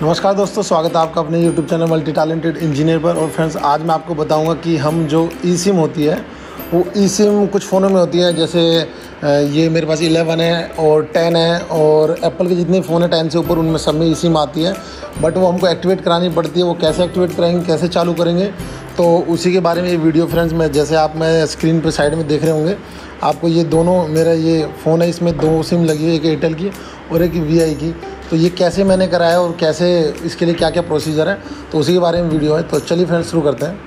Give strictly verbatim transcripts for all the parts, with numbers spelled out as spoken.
नमस्कार दोस्तों, स्वागत है आपका अपने YouTube channel multi talented engineer पर। और फ्रेंड्स, आज मैं आपको बताऊंगा कि हम जो eSIM होती है वो eSIM कुछ फ़ोनों में होती है। जैसे ये मेरे पास इलेवन है और टेन है, और Apple के जितने फ़ोन है टेन से ऊपर उनमें सब में eSIM आती है, बट वो हमको एक्टिवेट करानी पड़ती है। वो कैसे एक्टिवेट करेंगे, कैसे चालू करेंगे, तो उसी के बारे में ये वीडियो फ्रेंड्स में जैसे आप मैं स्क्रीन पर साइड में देख रहे होंगे आपको। ये दोनों मेरा ये फ़ोन है, इसमें दो सिम लगी है, एक एयरटेल की और एक वी आई की। तो ये कैसे मैंने कराया और कैसे इसके लिए क्या क्या प्रोसीजर है, तो उसी के बारे में वीडियो है। तो चलिए फ्रेंड्स शुरू करते हैं।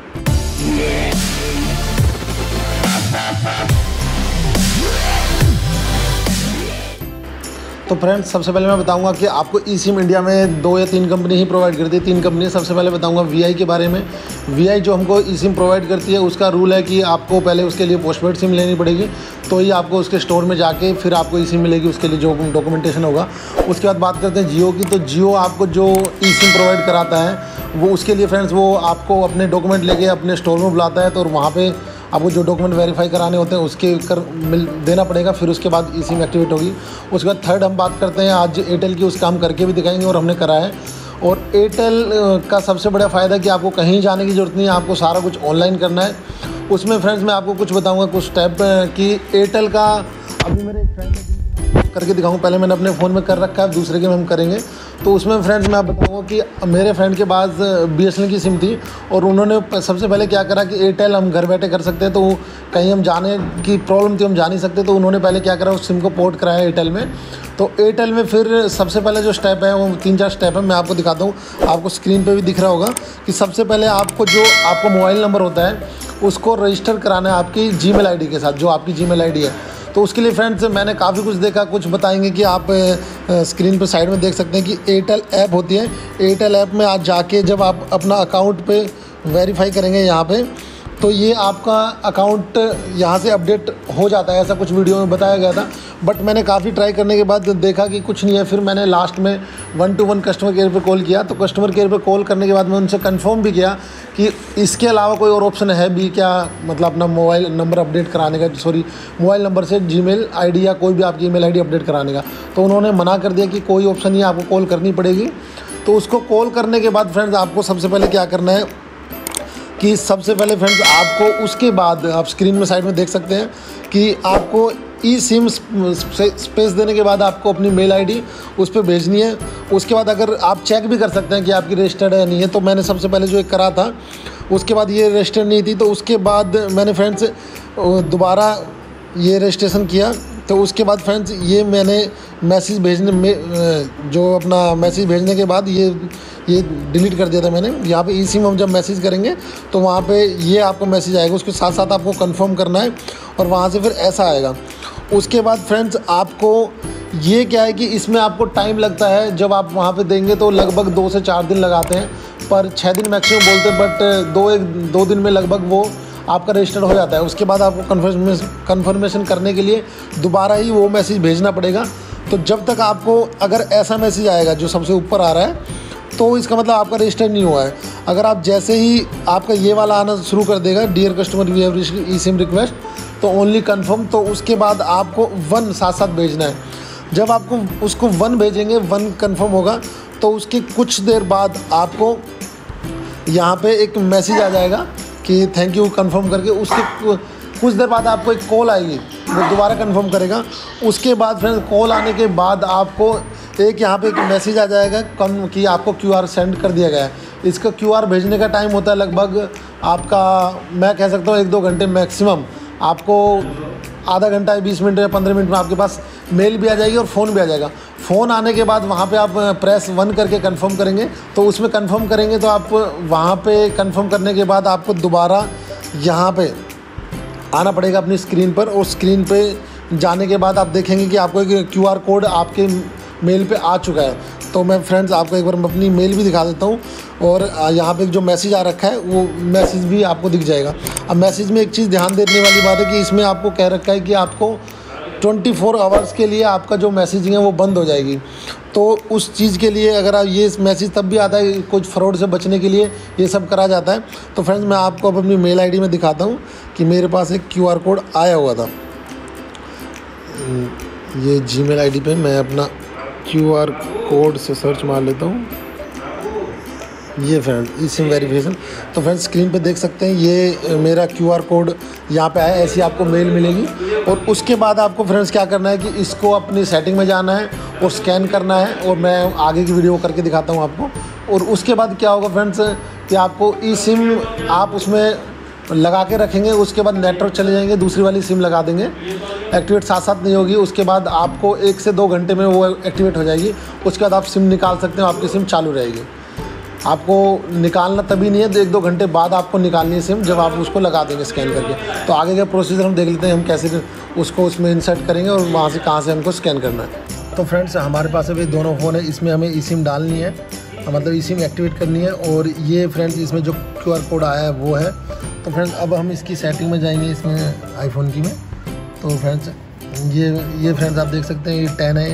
तो फ्रेंड्स, सबसे पहले मैं बताऊंगा कि आपको eSIM इंडिया में दो या तीन कंपनी ही प्रोवाइड करती है। तीन कंपनी, सबसे पहले बताऊंगा वी आई के बारे में। वी आई जो हमको eSIM प्रोवाइड करती है, उसका रूल है कि आपको पहले उसके लिए पोस्टपेड सिम लेनी पड़ेगी, तो ही आपको उसके स्टोर में जाके फिर आपको eSIM मिलेगी। उसके लिए जो डॉक्यूमेंटेशन होगा। उसके बाद बात करते हैं जियो की। तो जियो आपको जो eSIM प्रोवाइड कराता है वो उसके लिए फ्रेंड्स वो आपको अपने डॉक्यूमेंट लेके अपने स्टोर में बुलाता है, तो वहाँ पर आपको जो डॉक्यूमेंट वेरीफाई कराने होते हैं उसके कर मिल देना पड़ेगा, फिर उसके बाद eSIM एक्टिवेट होगी। उसके बाद थर्ड हम बात करते हैं आज एयरटेल की, उसका हम करके भी दिखाएंगे और हमने कराया है। और एयरटेल का सबसे बड़ा फ़ायदा कि आपको कहीं जाने की ज़रूरत नहीं है, आपको सारा कुछ ऑनलाइन करना है। उसमें फ्रेंड्स मैं आपको कुछ बताऊँगा कुछ स्टेप कि एयरटेल का अभी मेरे एक फ्रेंड करके दिखाऊँ। पहले मैंने अपने फ़ोन में कर रखा है, दूसरे के में हम करेंगे। तो उसमें फ्रेंड्स मैं बताऊँगा कि मेरे फ्रेंड के पास बी एस एन एल की सिम थी और उन्होंने सबसे पहले क्या करा कि एयरटेल हम घर बैठे कर सकते हैं, तो कहीं हम जाने की प्रॉब्लम थी, हम जा नहीं सकते, तो उन्होंने पहले क्या करा उस सिम को पोर्ट कराया एयरटेल में। तो एयरटेल में फिर सबसे पहले जो स्टेप है वो तीन चार स्टेप है, मैं आपको दिखाता हूँ। आपको स्क्रीन पर भी दिख रहा होगा कि सबसे पहले आपको जो आपका मोबाइल नंबर होता है उसको रजिस्टर कराना है आपकी जी मेल आई डी के साथ, जो आपकी जी मेल आई डी है। तो उसके लिए फ्रेंड्स मैंने काफ़ी कुछ देखा, कुछ बताएंगे कि आप स्क्रीन पर साइड में देख सकते हैं कि एयरटेल ऐप होती है। एयरटेल ऐप में आज जाके जब आप अपना अकाउंट पे वेरीफाई करेंगे यहाँ पे, तो ये आपका अकाउंट यहाँ से अपडेट हो जाता है, ऐसा कुछ वीडियो में बताया गया था। बट मैंने काफ़ी ट्राई करने के बाद देखा कि कुछ नहीं है। फिर मैंने लास्ट में one two one customer care पे कॉल किया, तो कस्टमर केयर पे कॉल करने के बाद मैं उनसे कंफर्म भी किया कि इसके अलावा कोई और ऑप्शन है भी क्या, मतलब अपना मोबाइल नंबर अपडेट कराने का, सॉरी मोबाइल नंबर से जी मेल आई डी या कोई भी आपकी e mail I D update कराने का। तो उन्होंने मना कर दिया कि कोई ऑप्शन नहीं, आपको कॉल करनी पड़ेगी। तो उसको कॉल करने के बाद फ्रेंड्स आपको सबसे पहले क्या करना है कि सबसे पहले फ्रेंड्स आपको उसके बाद आप स्क्रीन में साइड में देख सकते हैं कि आपको eSIM स्पेस देने के बाद आपको अपनी मेल आईडी उस पर भेजनी है। उसके बाद अगर आप चेक भी कर सकते हैं कि आपकी रजिस्टर्ड है या नहीं है। तो मैंने सबसे पहले जो एक करा था, उसके बाद ये रजिस्टर्ड नहीं थी, तो उसके बाद मैंने फ्रेंड्स दोबारा ये रजिस्ट्रेशन किया। तो उसके बाद फ्रेंड्स ये मैंने मैसेज भेजने में जो अपना मैसेज भेजने के बाद ये ये डिलीट कर दिया था मैंने। यहाँ पे eSIM हम जब मैसेज करेंगे तो वहाँ पे ये आपको मैसेज आएगा, उसके साथ साथ आपको कंफर्म करना है और वहाँ से फिर ऐसा आएगा। उसके बाद फ्रेंड्स आपको ये क्या है कि इसमें आपको टाइम लगता है, जब आप वहाँ पर देंगे तो लगभग दो से चार दिन लगाते हैं, पर छः दिन मैक्सिमम बोलते हैं, बट दो एक दो दिन में लगभग वो आपका रजिस्टर्ड हो जाता है। उसके बाद आपको कन्फर्मेशन कन्फर्मेशन करने के लिए दोबारा ही वो मैसेज भेजना पड़ेगा। तो जब तक आपको अगर ऐसा मैसेज आएगा जो सबसे ऊपर आ रहा है, तो इसका मतलब आपका रजिस्टर्ड नहीं हुआ है। अगर आप जैसे ही आपका ये वाला आना शुरू कर देगा, dear customer we have eSIM request to only confirm, तो उसके बाद आपको वन साथ साथ भेजना है। जब आपको उसको वन भेजेंगे, वन कन्फर्म होगा, तो उसके कुछ देर बाद आपको यहाँ पर एक मैसेज आ जाएगा कि थैंक यू कंफर्म करके। उसके कुछ देर बाद आपको एक कॉल आएगी, वो दोबारा कंफर्म करेगा। उसके बाद फ्रेंड्स कॉल आने के बाद आपको एक यहाँ पे एक मैसेज आ जाएगा कम कि आपको क्यूआर सेंड कर दिया गया है। इसका क्यूआर भेजने का टाइम होता है लगभग आपका, मैं कह सकता हूँ एक दो घंटे मैक्सिमम। आपको आधा घंटा या बीस मिनट या पंद्रह मिनट में आपके पास मेल भी आ जाएगी और फ़ोन भी आ जाएगा। फ़ोन आने के बाद वहाँ पे आप प्रेस वन करके कंफर्म करेंगे, तो उसमें कंफर्म करेंगे। तो आप वहाँ पे कंफर्म करने के बाद आपको दोबारा यहाँ पे आना पड़ेगा अपनी स्क्रीन पर, और स्क्रीन पे जाने के बाद आप देखेंगे कि आपको एक क्यू आर कोड आपके मेल पे आ चुका है। तो मैं फ्रेंड्स आपको एक बार मैं अपनी मेल भी दिखा देता हूँ, और यहाँ पे जो मैसेज आ रखा है वो मैसेज भी आपको दिख जाएगा। अब मैसेज में एक चीज़ ध्यान देने वाली बात है कि इसमें आपको कह रखा है कि आपको चौबीस आवर्स के लिए आपका जो मैसेजिंग है वो बंद हो जाएगी। तो उस चीज़ के लिए अगर आप ये मैसेज तब भी आता है, कुछ फ्रॉड से बचने के लिए ये सब करा जाता है। तो फ्रेंड्स मैं आपको अब अपनी मेल आई डी में दिखाता हूँ कि मेरे पास एक क्यू आर कोड आया हुआ था। ये जी मेल आई डी पर मैं अपना क्यू आर कोड से सर्च मार लेता हूँ। ये फ्रेंड ई सिम वेरीफिकेशन। तो फ्रेंड स्क्रीन पे देख सकते हैं ये मेरा क्यूआर कोड यहाँ पे है, ऐसी आपको मेल मिलेगी। और उसके बाद आपको फ्रेंड्स क्या करना है कि इसको अपनी सेटिंग में जाना है और स्कैन करना है, और मैं आगे की वीडियो करके दिखाता हूँ आपको। और उसके बाद क्या होगा फ्रेंड्स कि आपको ई सिम आप उसमें लगा के रखेंगे, उसके बाद नेटवर्क चले जाएंगे, दूसरी वाली सिम लगा देंगे, एक्टिवेट साथ साथ नहीं होगी। उसके बाद आपको एक से दो घंटे में वो एक्टिवेट हो जाएगी, उसके बाद आप सिम निकाल सकते हो, आपकी सिम चालू रहेगी। आपको निकालना तभी नहीं है, एक दो घंटे बाद आपको निकालनी है सिम, जब आप उसको लगा देंगे स्कैन करके। तो आगे का प्रोसीजर हम देख लेते हैं, हम कैसे उसको उसमें इंसर्ट करेंगे और वहाँ से कहाँ से हमको स्कैन करना है। तो फ्रेंड्स हमारे पास अभी दोनों फ़ोन है, इसमें हमें ई सिम डालनी है, मतलब ई सिम एक्टिवेट करनी है। और ये फ्रेंड्स इसमें जो क्यू आर कोड आया है वो है। तो फ्रेंड्स अब हम इसकी सेटिंग में जाएंगे, इसमें आईफोन की में। तो फ्रेंड्स ये ये फ्रेंड्स आप देख सकते हैं ये टेन है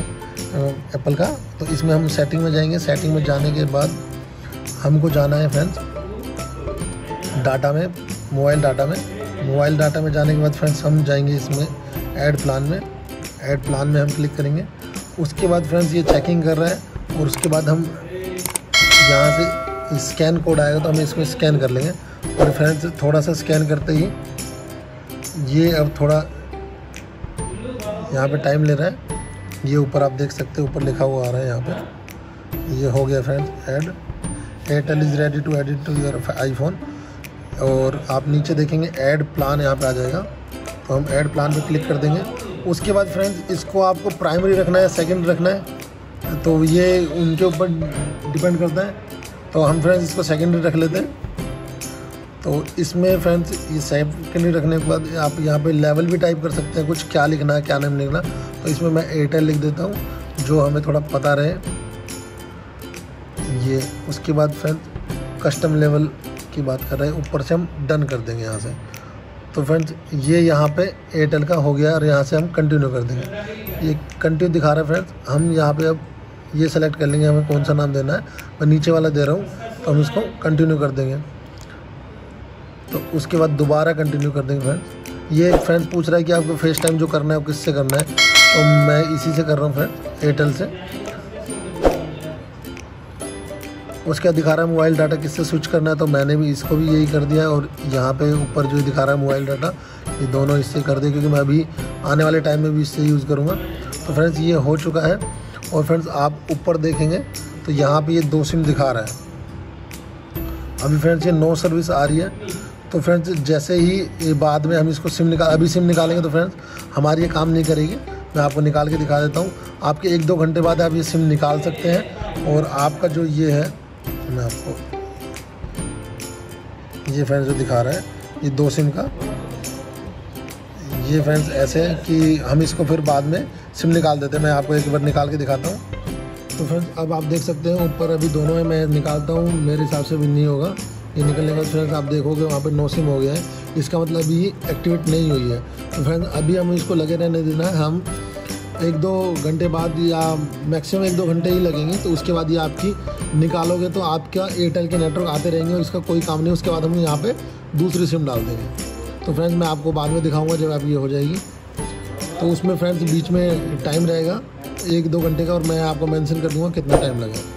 एप्पल का। तो इसमें हम सेटिंग में जाएंगे, सेटिंग में जाने के बाद हमको जाना है फ्रेंड्स डाटा में, मोबाइल डाटा में। मोबाइल डाटा में जाने के बाद फ्रेंड्स हम जाएंगे इसमें ऐड प्लान में, ऐड प्लान में हम क्लिक करेंगे। उसके बाद फ्रेंड्स ये चेकिंग कर रहा है, और उसके बाद हम यहाँ से स्कैन कोड आएगा तो हम इसमें स्कैन कर लेंगे। और फ्रेंड्स थोड़ा सा स्कैन करते ही ये अब थोड़ा यहाँ पे टाइम ले रहा है, ये ऊपर आप देख सकते हो ऊपर लिखा हुआ आ रहा है यहाँ पे। ये हो गया friends add, Airtel is ready to edit to your iPhone. और आप नीचे देखेंगे ऐड प्लान यहाँ पे आ जाएगा, तो हम ऐड प्लान पे क्लिक कर देंगे। उसके बाद फ्रेंड्स इसको आपको प्राइमरी रखना है, सेकेंडरी रखना है, तो ये उनके ऊपर डिपेंड करता है। तो हम फ्रेंड्स इसको सेकेंडरी रख लेते हैं। तो इसमें फ्रेंड्स ये सेकेंडरी रखने के बाद आप यहाँ पे लेवल भी टाइप कर सकते हैं, कुछ क्या लिखना है क्या नहीं लिखना। तो इसमें मैं एयरटेल लिख देता हूँ, जो हमें थोड़ा पता रहे ये। उसके बाद फ्रेंड्स कस्टम लेवल की बात कर रहे हैं, ऊपर से हम डन कर देंगे यहाँ से। तो फ्रेंड्स ये यहाँ पे एयरटेल का हो गया, और यहाँ से हम कंटिन्यू कर देंगे। ये कंटिन्यू दिखा रहा है फ्रेंड्स, हम यहाँ पर अब ये सेलेक्ट कर लेंगे हमें कौन सा नाम देना है, मैं नीचे वाला दे रहा हूँ। तो हम इसको कंटिन्यू कर देंगे। तो उसके बाद दोबारा कंटिन्यू कर देंगे फ्रेंड्स। ये फ्रेंड्स पूछ रहा है कि आपको फेस टाइम जो करना है वो किससे करना है, तो मैं इसी से कर रहा हूँ फ्रेंड्स, एयरटेल से। उसके बाद दिखा रहा है मोबाइल डाटा किससे स्विच करना है, तो मैंने भी इसको भी यही कर दिया। और यहाँ पे ऊपर जो दिखा रहा है मोबाइल डाटा, ये दोनों इससे कर दें, क्योंकि मैं अभी आने वाले टाइम में भी इससे यूज़ करूँगा। तो फ्रेंड्स ये हो चुका है। और फ्रेंड्स आप ऊपर देखेंगे तो यहाँ पर ये दो सिम दिखा रहा है अभी फ्रेंड्स, ये नो सर्विस आ रही है। तो फ्रेंड्स जैसे ही बाद में हम इसको सिम निकाल अभी सिम निकालेंगे तो फ्रेंड्स हमारी ये काम नहीं करेगी। मैं आपको निकाल के दिखा देता हूँ, आपके एक दो घंटे बाद आप ये सिम निकाल सकते हैं। और आपका जो ये है, मैं आपको ये फ्रेंड्स जो दिखा रहा है ये दो सिम का, ये फ्रेंड्स ऐसे है कि हम इसको फिर बाद में सिम निकाल देते हैं। मैं आपको एक बार निकाल के दिखाता हूँ। तो फ्रेंड्स अब आप देख सकते हैं ऊपर अभी दोनों है, मैं निकालता हूँ, मेरे हिसाब से भी नहीं होगा। ये निकलने के बाद फ्रेंड्स आप देखोगे वहाँ पे नो सिम हो गया है, इसका मतलब ये एक्टिवेट नहीं हुई है। तो फ्रेंड्स अभी हम इसको लगे रहने देना है, हम एक दो घंटे बाद या मैक्सिमम एक दो घंटे ही लगेंगे। तो उसके बाद ये आपकी निकालोगे तो आपका एयरटेल के नेटवर्क आते रहेंगे और इसका कोई काम नहीं। उसके बाद हम यहाँ पर दूसरी सिम डाल देंगे। तो फ्रेंड्स मैं आपको बाद में दिखाऊँगा जब आप ये हो जाएगी। तो उसमें फ्रेंड्स बीच में टाइम रहेगा एक दो घंटे का, और मैं आपको मेंशन कर दूँगा कितना टाइम लगेगा।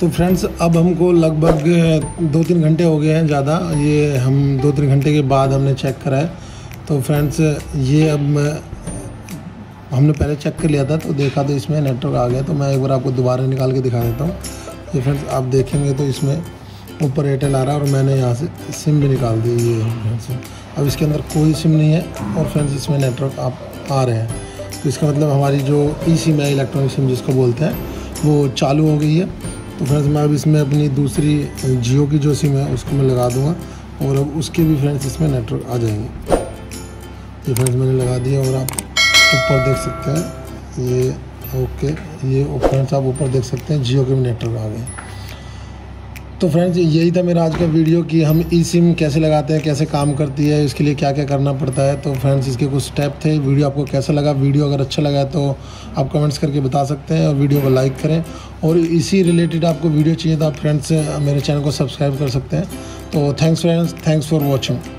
तो फ्रेंड्स अब हमको लगभग दो तीन घंटे हो गए हैं ज़्यादा, ये हम दो तीन घंटे के बाद हमने चेक करा है। तो फ्रेंड्स ये अब हमने पहले चेक कर लिया था, तो देखा तो इसमें नेटवर्क आ गया। तो मैं एक बार आपको दोबारा निकाल के दिखा देता हूँ। ये फ्रेंड्स आप देखेंगे तो इसमें ऊपर एयरटेल आ रहा है, और मैंने यहाँ से सिम भी निकाल दी। ये फ्रेंड्स अब इसके अंदर कोई सिम नहीं है, और फ्रेंड्स इसमें नेटवर्क आप आ रहे हैं। तो इसका मतलब हमारी जो ई सिम है, इलेक्ट्रॉनिक सिम जिसको बोलते हैं, वो चालू हो गई है। तो फ्रेंड्स मैं अब इसमें अपनी दूसरी जियो की जो सिम है उसको मैं लगा दूंगा, और अब उसके भी फ्रेंड्स इसमें नेटवर्क आ जाएंगे। ये फ्रेंड्स मैंने लगा दिया, और आप ऊपर देख सकते हैं ये ओके, ये फ्रेंड्स आप ऊपर देख सकते हैं जियो के भी नेटवर्क आ गए। तो फ्रेंड्स यही था मेरा आज का वीडियो कि हम ई सिम कैसे लगाते हैं, कैसे काम करती है, इसके लिए क्या क्या करना पड़ता है। तो फ्रेंड्स इसके कुछ स्टेप थे। वीडियो आपको कैसा लगा, वीडियो अगर अच्छा लगा तो आप कमेंट्स करके बता सकते हैं, और वीडियो को लाइक करें। और इसी रिलेटेड आपको वीडियो चाहिए तो आप फ्रेंड्स मेरे चैनल को सब्सक्राइब कर सकते हैं। तो thanks friends, thanks for watching.